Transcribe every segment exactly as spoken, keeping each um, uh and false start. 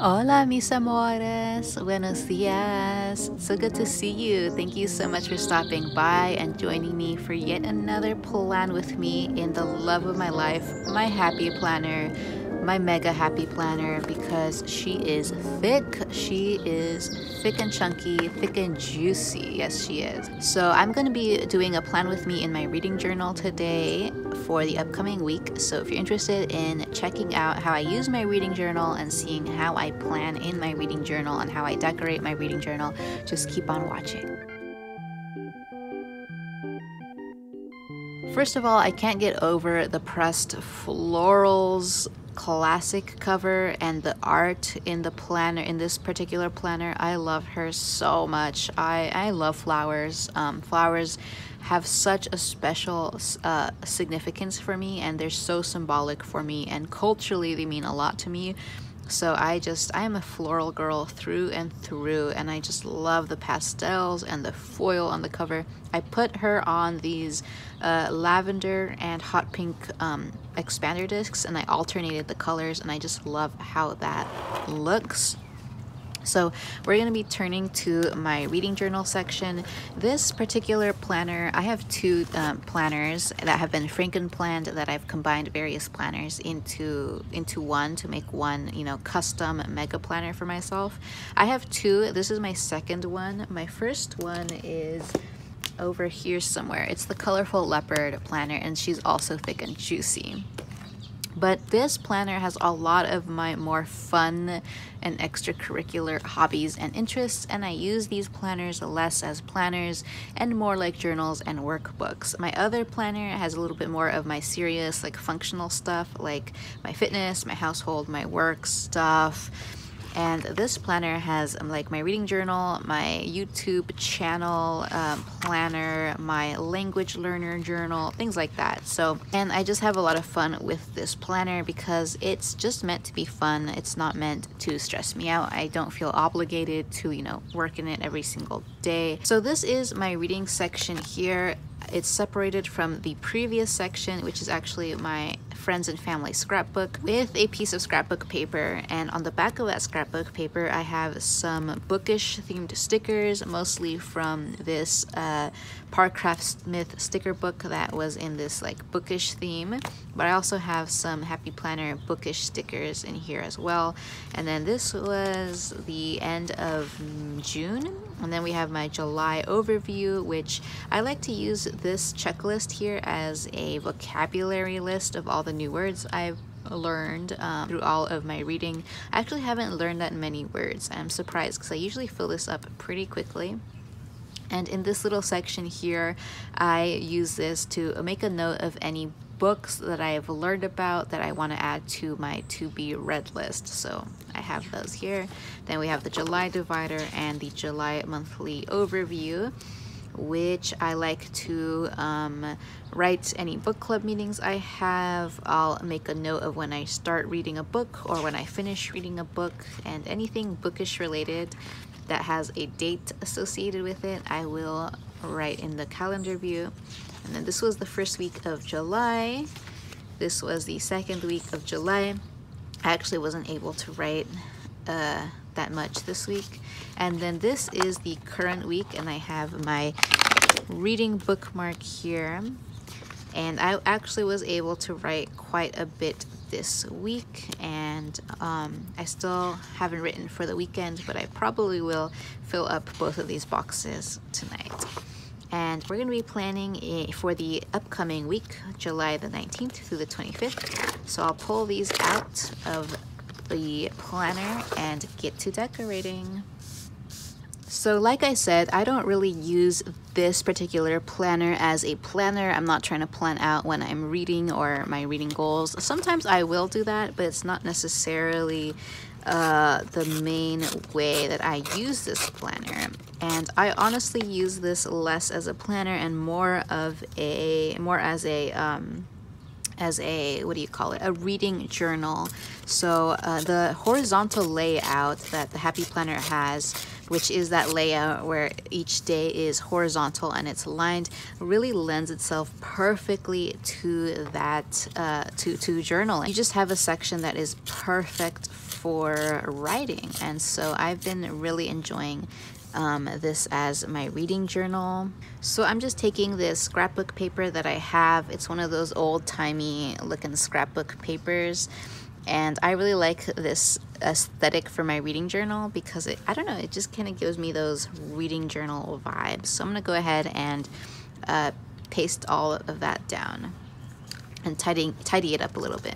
Hola, mis amores. Buenos dias. So good to see you. Thank you so much for stopping by and joining me for yet another plan with me in the love of my life, my happy planner, my mega happy planner, because she is thick. She is thick and chunky, thick and juicy. Yes, she is. So I'm going to be doing a plan with me in my reading journal today for the upcoming week. So if you're interested in checking out how I use my reading journal and seeing how I plan in my reading journal and how I decorate my reading journal, just keep on watching. First of all, I can't get over the pressed florals classic cover and the art in the planner, in this particular planner. I love her so much. I, I love flowers. Um, flowers have such a special uh, significance for me, and they're so symbolic for me, and culturally they mean a lot to me. So I just, I am a floral girl through and through, and I just love the pastels and the foil on the cover. I put her on these uh, lavender and hot pink um, expander discs, and I alternated the colors, and I just love how that looks. So we're going to be turning to my reading journal section. This particular planner, I have two um, planners that have been franken-planned, that I've combined various planners into into one to make one, you know, custom mega planner for myself. I have two. This is my second one. My first one is over here somewhere. It's the Colorful Leopard planner, and she's also thick and juicy. But this planner has a lot of my more fun and extracurricular hobbies and interests, and I use these planners less as planners and more like journals and workbooks. My other planner has a little bit more of my serious, like, functional stuff, like my fitness, my household, my work stuff. And this planner has um, like my reading journal, my YouTube channel um, planner, my language learner journal, things like that. So, and I just have a lot of fun with this planner because it's just meant to be fun. It's not meant to stress me out. I don't feel obligated to, you know, work in it every single day. So this is my reading section here. It's separated from the previous section, which is actually my friends and family scrapbook, with a piece of scrapbook paper. And on the back of that scrapbook paper, I have some bookish themed stickers, mostly from this uh, Park Craft Smith sticker book that was in this like bookish theme. But I also have some Happy Planner bookish stickers in here as well. And then this was the end of June. And then we have my July overview, which I like to use this checklist here as a vocabulary list of all the new words I've learned um, through all of my reading. I actually haven't learned that many words. I'm surprised because I usually fill this up pretty quickly. And in this little section here, I use this to make a note of any books that I have learned about that I want to add to my to-be read list. So I have those here. Then we have the July divider and the July monthly overview, which I like to um, write any book club meetings I have. I'll make a note of when I start reading a book or when I finish reading a book, and anything bookish related that has a date associated with it, I will write in the calendar view. And then this was the first week of July. This was the second week of July. I actually wasn't able to write uh, that much this week. And then this is the current week, and I have my reading bookmark here. And I actually was able to write quite a bit this week, and um, I still haven't written for the weekend, but I probably will fill up both of these boxes tonight. And we're going to be planning for the upcoming week, July the nineteenth through the twenty-fifth. So I'll pull these out of the planner and get to decorating. So like I said, I don't really use this particular planner as a planner. I'm not trying to plan out when I'm reading or my reading goals. Sometimes I will do that, but it's not necessarily uh, the main way that I use this planner. And I honestly use this less as a planner and more of a, more as a, um, as a, what do you call it, a reading journal. So uh, the horizontal layout that the Happy Planner has, which is that layout where each day is horizontal and it's lined, really lends itself perfectly to that, uh, to, to journaling. You just have a section that is perfect for for writing. And so I've been really enjoying um, this as my reading journal. So I'm just taking this scrapbook paper that I have. It's one of those old-timey looking scrapbook papers. And I really like this aesthetic for my reading journal because it, I don't know, it just kind of gives me those reading journal vibes. So I'm going to go ahead and uh, paste all of that down and tidy, tidy it up a little bit.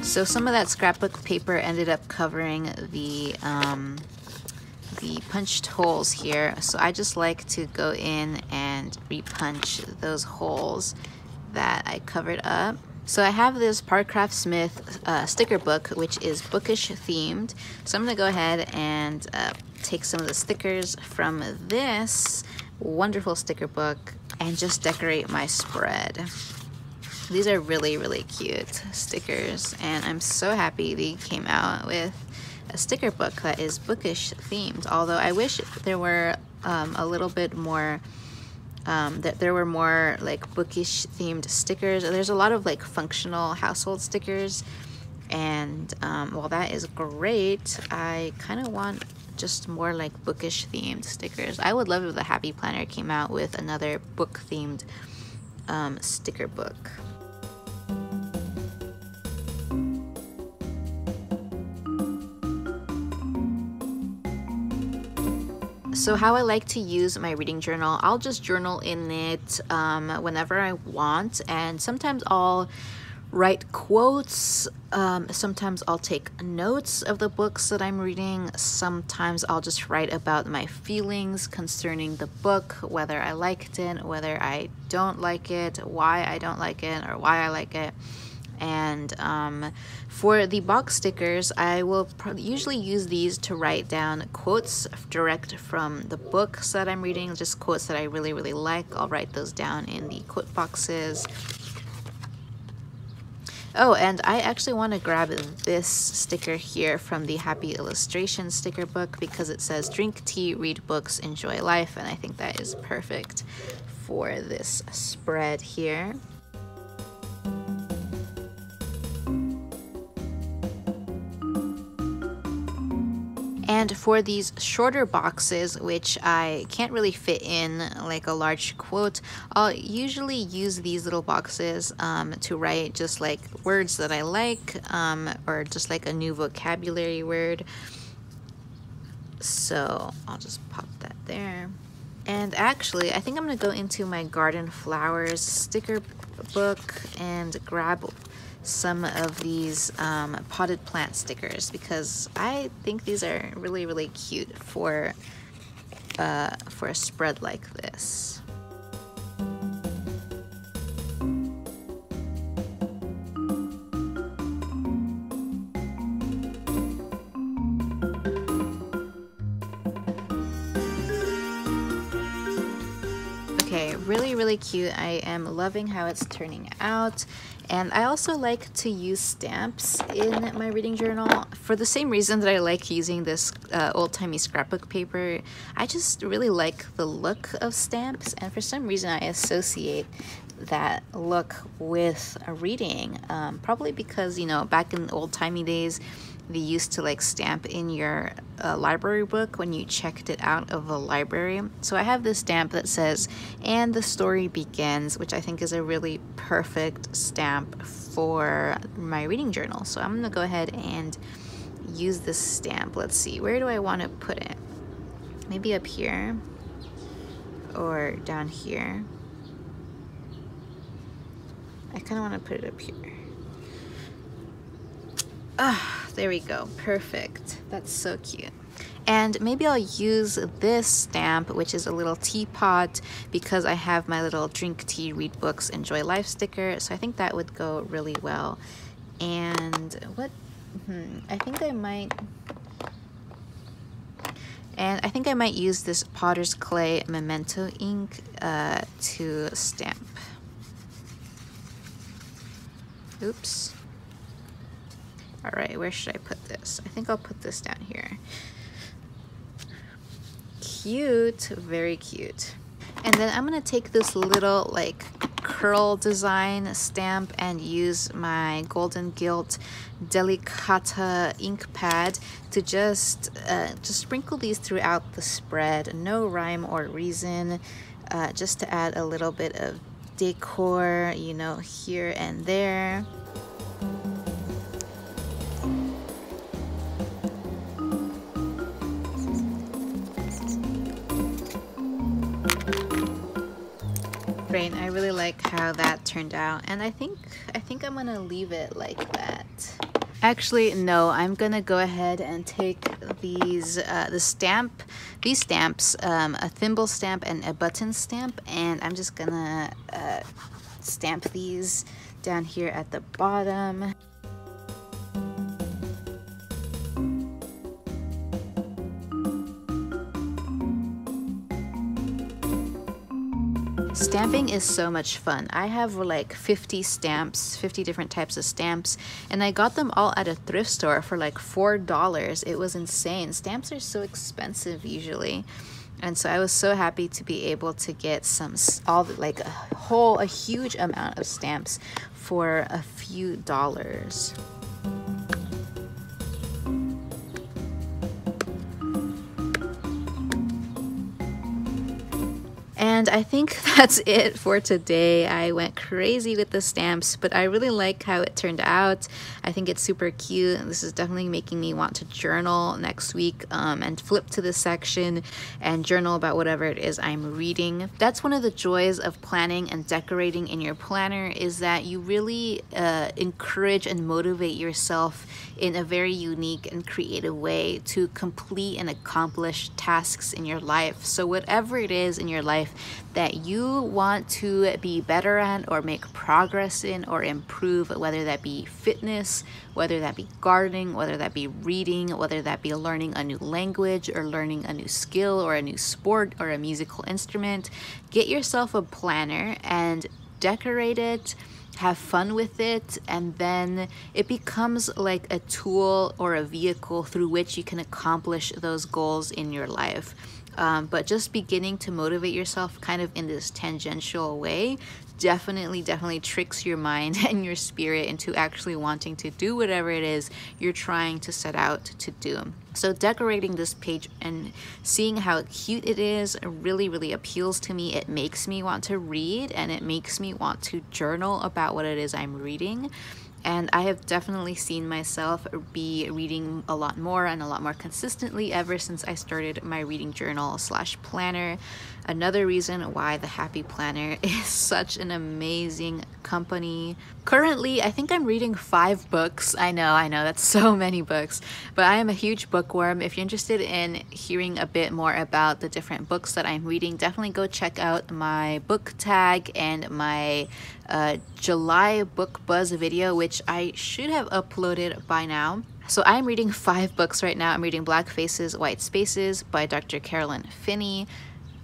So some of that scrapbook paper ended up covering the, um, the punched holes here. So I just like to go in and re-punch those holes that I covered up. So I have this Park Craft Smith uh, sticker book, which is bookish themed. So I'm gonna go ahead and uh, take some of the stickers from this wonderful sticker book and just decorate my spread. These are really, really cute stickers, and I'm so happy they came out with a sticker book that is bookish themed, although I wish there were um, a little bit more, um, that there were more like bookish themed stickers. There's a lot of like functional household stickers, and um, while that is great, I kind of want just more like bookish themed stickers. I would love if the Happy Planner came out with another book themed um, sticker book. So how I like to use my reading journal, I'll just journal in it um, whenever I want, and sometimes I'll write quotes, um, sometimes I'll take notes of the books that I'm reading, sometimes I'll just write about my feelings concerning the book, whether I liked it, whether I don't like it, why I don't like it, or why I like it. And um, for the box stickers, I will usually use these to write down quotes direct from the books that I'm reading, just quotes that I really, really like. I'll write those down in the quote boxes. Oh, and I actually want to grab this sticker here from the Happy Illustration sticker book because it says, "Drink tea, read books, enjoy life," and I think that is perfect for this spread here. And for these shorter boxes, which I can't really fit in like a large quote, I'll usually use these little boxes um, to write just like words that I like, um, or just like a new vocabulary word. So I'll just pop that there. And actually, I think I'm gonna go into my garden flowers sticker book and grab some of these um, potted plant stickers because I think these are really, really cute for uh, for a spread like this. Okay, really, really cute. I am loving how it's turning out. And I also like to use stamps in my reading journal for the same reason that I like using this uh, old-timey scrapbook paper. I just really like the look of stamps, and for some reason I associate that look with a reading. Um, probably because, you know, back in the old-timey days, they used to like stamp in your uh, library book when you checked it out of the library. So I have this stamp that says, "And the story begins," which I think is a really perfect stamp for my reading journal. So I'm gonna go ahead and use this stamp. Let's see, where do I wanna put it? Maybe up here or down here. I kinda wanna put it up here. Ah, oh, there we go, perfect. That's so cute. And maybe I'll use this stamp, which is a little teapot, because I have my little "Drink tea, read books, enjoy life" sticker. So I think that would go really well And what, hmm, I think I might, and I think I might use this Potter's Clay Memento ink uh, to stamp. Oops. All right, where should I put this? I think I'll put this down here. Cute, very cute. And then I'm gonna take this little like curl design stamp and use my Golden Gilt Delicata ink pad to just uh, just sprinkle these throughout the spread. No rhyme or reason, uh, just to add a little bit of decor, you know, here and there. Great, I really like how that turned out, and I think I think I'm gonna leave it like that. Actually, no, I'm gonna go ahead and take these uh, the stamp, these stamps, um, a thimble stamp and a button stamp, and I'm just gonna uh, stamp these down here at the bottom. Stamping is so much fun. I have like fifty stamps, fifty different types of stamps, and I got them all at a thrift store for like four dollars. It was insane. Stamps are so expensive usually. And so I was so happy to be able to get some, all like a whole, a huge amount of stamps for a few dollars. And I think that's it for today. I went crazy with the stamps, but I really like how it turned out. I think it's super cute. This is definitely making me want to journal next week um, and flip to this section and journal about whatever it is I'm reading. That's one of the joys of planning and decorating in your planner, is that you really uh, encourage and motivate yourself in a very unique and creative way to complete and accomplish tasks in your life. So whatever it is in your life that you want to be better at or make progress in or improve, whether that be fitness, whether that be gardening, whether that be reading, whether that be learning a new language or learning a new skill or a new sport or a musical instrument, get yourself a planner and decorate it. Have fun with it, and then it becomes like a tool or a vehicle through which you can accomplish those goals in your life. Um, but just beginning to motivate yourself kind of in this tangential way definitely, definitely tricks your mind and your spirit into actually wanting to do whatever it is you're trying to set out to do. So decorating this page and seeing how cute it is really, really appeals to me. It makes me want to read, and it makes me want to journal about what it is I'm reading. And I have definitely seen myself be reading a lot more and a lot more consistently ever since I started my reading journal slash planner. Another reason why the Happy Planner is such an amazing company. Currently, I think I'm reading five books. I know, I know, that's so many books. But I am a huge bookworm. If you're interested in hearing a bit more about the different books that I'm reading, definitely go check out my book tag and my uh, July Book Buzz video, which which I should have uploaded by now. So I'm reading five books right now. I'm reading Black Faces, White Spaces by Doctor Carolyn Finney.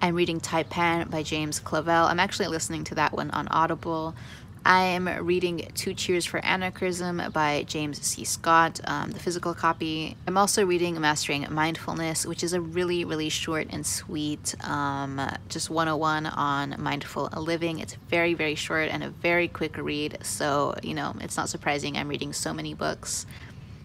I'm reading Taipan by James Clavell. I'm actually listening to that one on Audible. I am reading Two Cheers for Anarchism by James C. Scott, um, the physical copy. I'm also reading Mastering Mindfulness, which is a really, really short and sweet, um, just one oh one on mindful living. It's very, very short and a very quick read. So, you know, it's not surprising I'm reading so many books.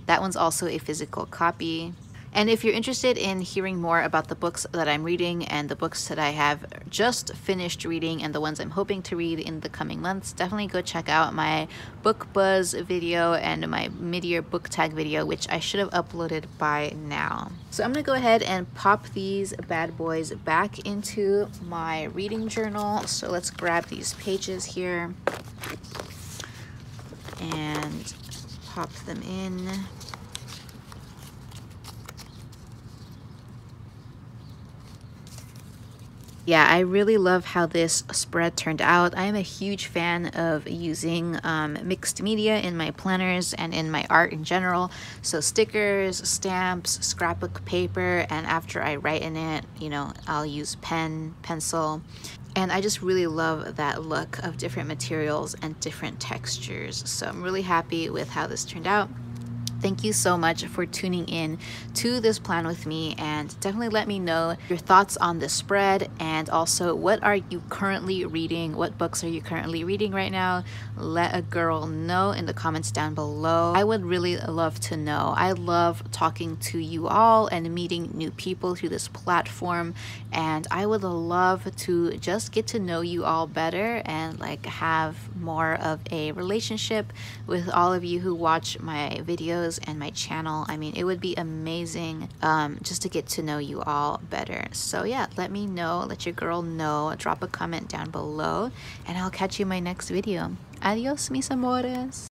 That one's also a physical copy. And if you're interested in hearing more about the books that I'm reading and the books that I have just finished reading and the ones I'm hoping to read in the coming months, definitely go check out my Book Buzz video and my mid-year book tag video, which I should have uploaded by now. So I'm gonna go ahead and pop these bad boys back into my reading journal. So let's grab these pages here and pop them in. yeah, I really love how this spread turned out. I am a huge fan of using um, mixed media in my planners and in my art in general. So stickers, stamps, scrapbook paper, and after I write in it, you know, I'll use pen, pencil. And I just really love that look of different materials and different textures. So I'm really happy with how this turned out. Thank you so much for tuning in to this plan with me, and definitely let me know your thoughts on this spread, and also what are you currently reading? What books are you currently reading right now? Let a girl know in the comments down below. I would really love to know. I love talking to you all and meeting new people through this platform, and I would love to just get to know you all better and like have more of a relationship with all of you who watch my videos and my channel. I mean, it would be amazing um, just to get to know you all better. So yeah, let me know, let your girl know, drop a comment down below, and I'll catch you in my next video. Adios, mis amores.